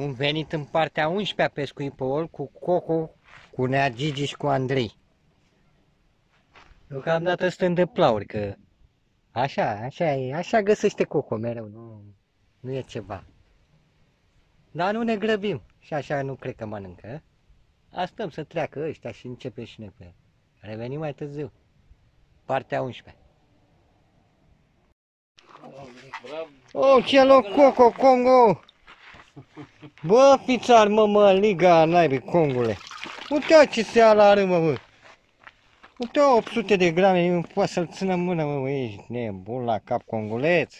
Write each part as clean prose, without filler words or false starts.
Am venit în partea 11-a pescuit pe ol cu Coco, cu Nea Gigi și cu Andrei. Deocamdată stând de plauri, că așa e, așa găsește Coco mereu, nu e ceva. Dar nu ne grăbim și așa nu cred că mănâncă. Astăm să treacă ăștia și începe și noi pe el. Revenim mai târziu. Partea 11-a. Oh, ce loc, Coco, Congo! Bă, fițar, mă, liga naibii, Congole! Uite-o ce seala are, mă! Uite-o, 800 de grame, nu poate să-l țină în mână, mă, ești nebun la cap, Conguleț!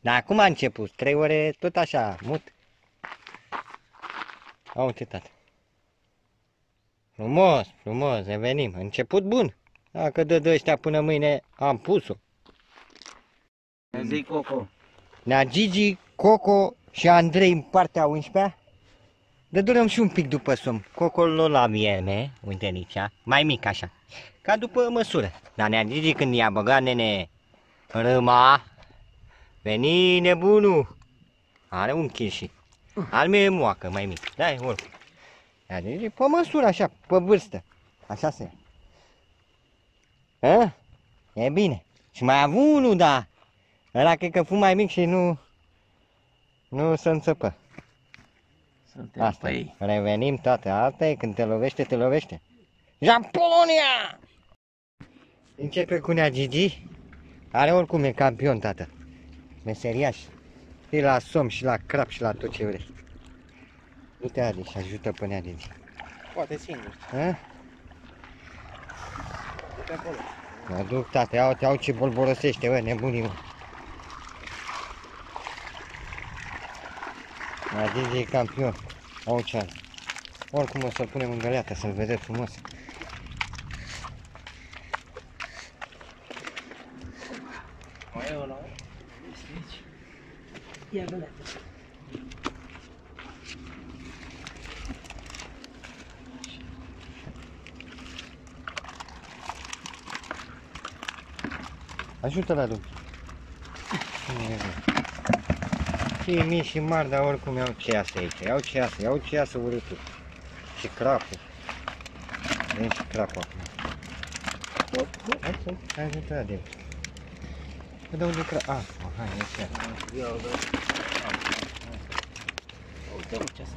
Dar acum a început, 3 ore, tot așa, mut! Au tătat! Frumos, frumos, revenim, început bun! Dacă dă ăștia până mâine, am pus-o! Zi, Coco! Na, Gigi, Coco și Andrei în partea 11-a, de durăm și un pic după somn. Cocolo la mieme, uite nici, mai mic așa, ca după măsură. Dar Nea Gigi când i-a băgat nene râma, veni nebunul, are un chirșit, al meu e moacă, mai mic, da-i oricum. Nea Gigi pe măsură așa, pe vârstă, așa se ia. E bine, și mai avut unul, da, ăla cred că fu mai mic și nu se înțăpă. Asta e. Revenim toate. Asta e. Când te lovește, te lovește. Japonia! Începe cu Nea Gigi. Are oricum e campion, tată. Meseriaș. Și la somn, și la crap, și la tot ce vrei. Uite, Adi, și ajută pe Nea Gigi. Poate singur. Hă? Du-te acolo. Mă duc, tată. Iau ce bolborosește, bă, nebunii, mă. Nea Gigi e campion, au ce are. Oricum o să-l punem în găleată, să-l vedeți frumos. Mai e ăla? Ia găleată. Ajută-l, Adu. Și mici și mari, dar oricum iau ceasă aici, iau ceasă urâtul. Și crapul. Vine și crapul acum. Hai să-l ajută Adem. Că de unde crapul? A, hai, e ceasă. Uite-l, ceasă.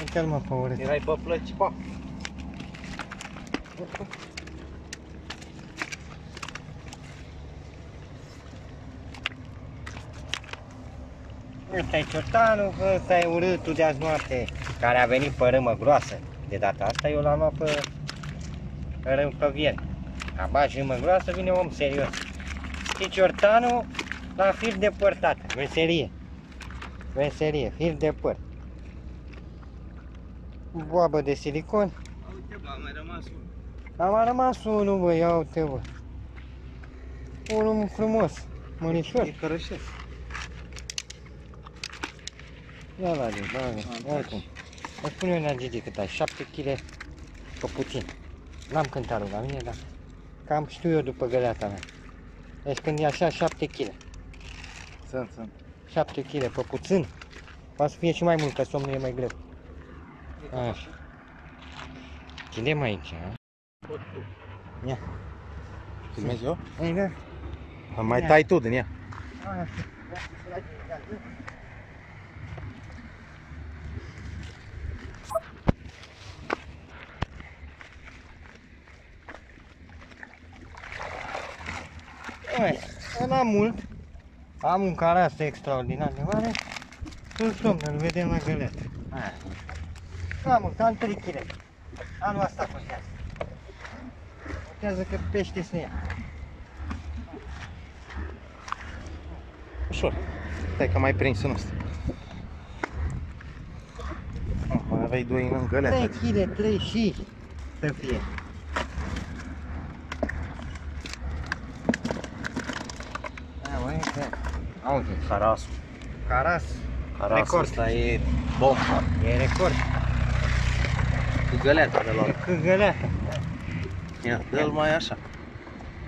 Uite-l, mă, pe urât. Erai pe plăci, pa. Ăsta-i Ciortanul, ăsta-i urâtul de azi noapte, care a venit pe râmă groasă. De data asta eu l-am luat pe râmă pe vien. A bagi râmă groasă, vine om serios. Și Ciortanul la fir de păr, tată. Veselie. Veselie, fir de păr. Cu boabă de silicon. Uite, bă, a mai rămas unul. A mai rămas unul, bă, ia uite, bă. Unul frumos, mărișor. E cărășesc. Da, la din, oricum. Mă spune Nea Gigi cât ai, 7 kg pe puțin. N-am cântarul la mine, dar cam știu eu după găleata mea. Deci când e așa, 7 kg. Sunt. 7 kg pe puțin. Poate să fie și mai mult, că somnul e mai greu. Așa. Chidem aici, a? Ia. Filmezi eu? Ei, da. Am mai tai tu din ea. Așa. N-am mult, am un carasă extraordinar de mare, îl somn, îl vedem la găleată. N-am mult, am 3 kg. Anul asta costează. Costează că pește se ia. Ușor, stai că mai prins unul ăsta. Mai aveai 2 în găleată. 3 kg, 3 și să fie. Auzi, carasul. Caras. Record. Asta e bomba. E record. Cu găleata de la urmă. Cu găleata. Ia, dă-l mai așa.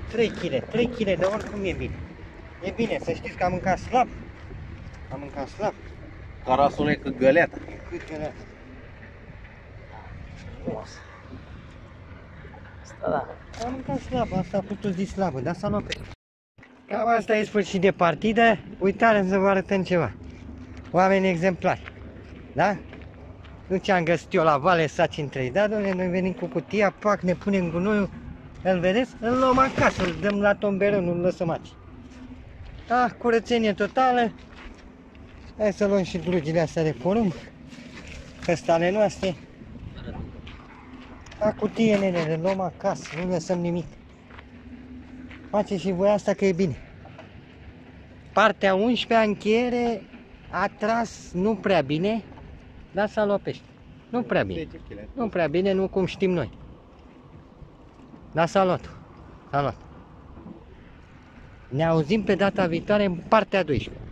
3 kg, 3 kg, de oricum e bine. E bine, să știți că am mâncat slab. Carasul e cât găleata. Cât găleata. Frumos. Asta da. Am mâncat slabă, asta a fost o zi slabă, dar s-a luat. Cam asta e sfârșit de partidă. Uitați să vă arătăm ceva. Oameni exemplari. Da? Nu ce-am găsit eu la vale, saci în trei. Da, domnule, noi venim cu cutia, pac, ne punem gunoiul. Îl vedeți? Îl luăm acasă, îl dăm la tomberon, îl lăsăm aici. Da, curățenie totală. Hai să luăm și drugile astea de porumb. Asta ale noastre. Da, cutie, nene, le luăm acasă, nu lăsăm nimic. Faceți și voi asta că e bine. Partea 11-a încheiere a tras nu prea bine, dar s-a luat pește. Nu prea bine. Nu prea bine, nu cum știm noi. Dar s-a luat. S-a luat. Ne auzim pe data viitoare în partea 12-a.